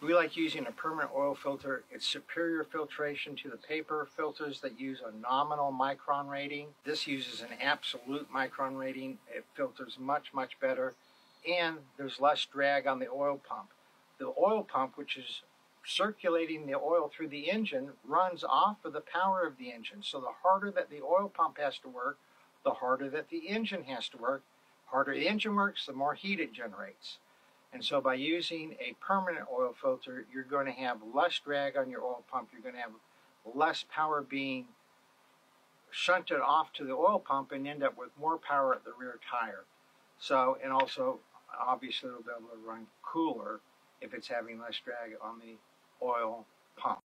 We like using a permanent oil filter. It's superior filtration to the paper filters that use a nominal micron rating. This uses an absolute micron rating. It filters much, much better, and there's less drag on the oil pump. The oil pump, which is circulating the oil through the engine, runs off of the power of the engine. So the harder that the oil pump has to work, the harder that the engine has to work. Harder the engine works, the more heat it generates. And so by using a permanent oil filter, you're going to have less drag on your oil pump. You're going to have less power being shunted off to the oil pump and end up with more power at the rear tire. So, and also, obviously, it'll be able to run cooler if it's having less drag on the oil pump.